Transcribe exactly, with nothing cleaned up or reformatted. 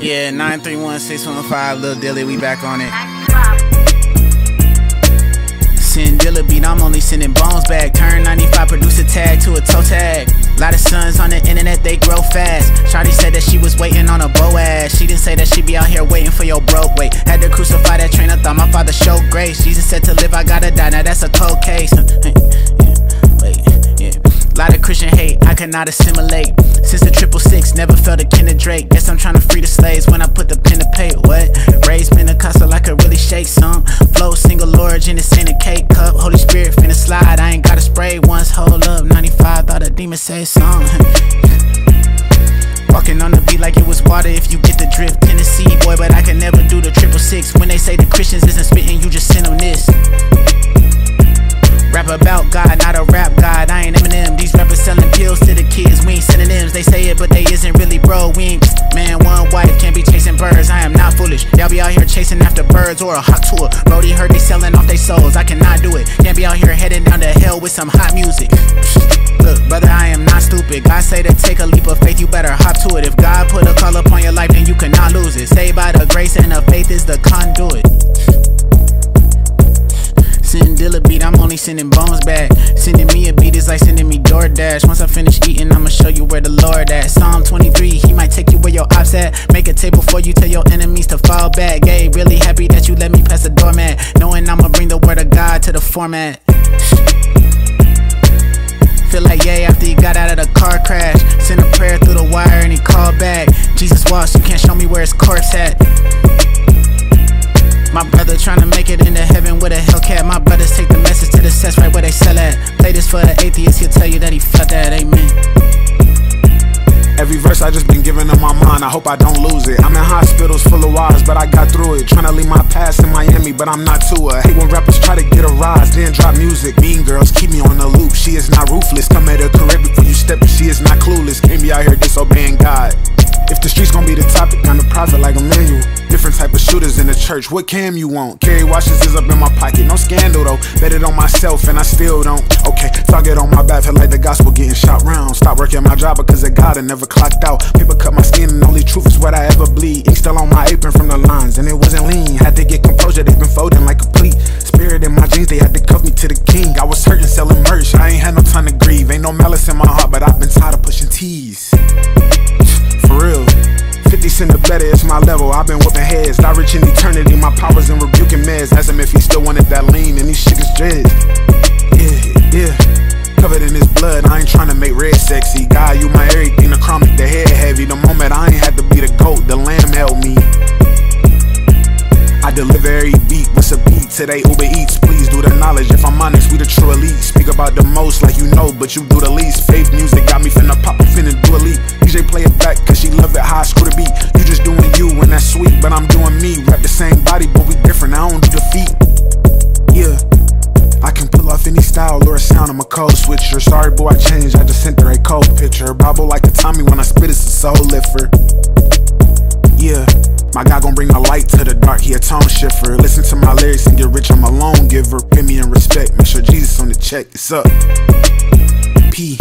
Yeah, nine three one, six one five, Lil Dilly, we back on it. Send Dilla beat, I'm only sending bones back. Turn ninety-five, produce a tag to a toe tag. Lot of sons on the internet, they grow fast. Shawty said that she was waiting on a Boaz. She didn't say that she be out here waiting for your broke weight. Had to crucify that train, I thought my father showed grace. Jesus said to live, I gotta die, now that's a cold case. Lot of Christian hate, I could not assimilate. Since the triple six, never felt akin to Drake. Guess I'm trying to free the slaves when I put the pen to paper. What? Raised Pentecostal, I could really shake some. Flow single origin, it's in a K-Cup. Holy Spirit finna slide, I ain't gotta spray once. Hold up, ninety-five, thought a demon said something. Walking on the beat like it was water if you get the drip. Tennessee boy, but I can never do the triple six. When they say the Christians isn't spitting, you just send them this. Rap about God, not a rap god, I ain't Eminem. These rappers selling pills to the kids, we ain't synonyms. They say it, but they isn't really bro, we ain't. Man, one wife, can't be chasing birds, I am not foolish. Y'all be out here chasing after birds or a hot tour. Brody heard they selling off they souls, I cannot do it. Can't be out here heading down to hell with some hot music. Look, brother, I am not stupid. God say to take a leap of faith, you better hop to it. If God put a call upon your life, then you cannot lose it. Saved by the grace and the faith is the conduit. Sending Dilla beat, I'm only sending bones back. Sending me a beat is like sending me DoorDash. Once I finish eating, I'ma show you where the Lord at. Psalm twenty-three, he might take you where your ops at. Make a table for you, tell your enemies to fall back. Gay, really happy that you let me pass the doormat, knowing I'ma bring the word of God to the format. Feel like yay after he got out of the car crash. Send a prayer through the wire and he called back. Jesus walks, you can't show me where his corpse at. My brother trying to make it into heaven with a Hellcat. My brothers take the message to the sets right where they sell at. Play this for the atheist, he'll tell you that he felt that, amen. Every verse I just been giving in my mind, I hope I don't lose it. I'm in hospitals full of wires, but I got through it. Trying to leave my past in Miami, but I'm not to it. Hate when rappers try to get a rise, then drop music. Mean girls keep me on the loop, she is not ruthless. Come at her career before you step, she is not clueless. Can't be out here disobeying God. If the streets gon' be the topic, I'm the prophet like Emmanuel. Different type of shooters in the church, what cam you want? Carry watches is up in my pocket, no scandal though. Bet it on myself and I still don't. Okay, target on my back, feel like the gospel getting shot round. Stop working my job because of God and never clocked out. Paper cut my skin and only truth is what I ever bleed. Ink still on my apron from the lines and it wasn't lean. Had to get composure, they've been folding like a pleat. Spirit in my jeans, they had to cuff me to the king. I was hurting selling merch, I ain't had no time to grieve. Ain't no malice in my heart, but I've been tired of pushing T's. For real, fifty cent the better, it's my level. I've been whipping heads, not rich in eternity. My powers in rebuking meds. Ask him if he still wanted that lean, and these shit is dreads. Yeah, yeah, covered in his blood. I ain't trying to make red sexy. God, you my everything. The crown make the head heavy. The moment I ain't had to be the goat, the lamb held me. I deliver every beat, what's a beat today? Uber Eats, please do the knowledge. If I'm honest, we the true elite. Speak about the most like you know, but you do the least. Faith music got me finna pop, I'm finna do a leap. D J play it back, cause she love it how I screw the beat. You just doing you and that's sweet, but I'm doing me. Rap the same body, but we different, I don't do defeat. Yeah, I can pull off any style or a sound, I'm a code switcher. Sorry boy, I changed, I just sent her a cold picture. Bible like a Tommy, when I spit it's a soul lifter. Yeah, my God gon' bring the light to the dark, he a tone shifter. Listen to my lyrics and get rich, I'm a loan giver. Pay me in respect, make sure Jesus on the check, it's up. P.